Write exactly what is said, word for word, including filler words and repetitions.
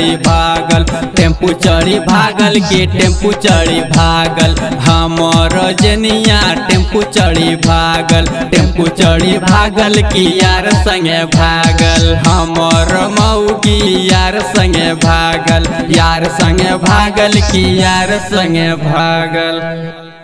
चढ़ी भागल, टेम्पू चढ़ी भागल के टेम्पू चढ़ी भागल, हमर जनिया टेम्पू चढ़ी भागल, टेम्पू चढ़ी भागल की यार संगे भागल, हमर मऊ की यार संगे भागल, यार संगे भागल की यार संगे भागल।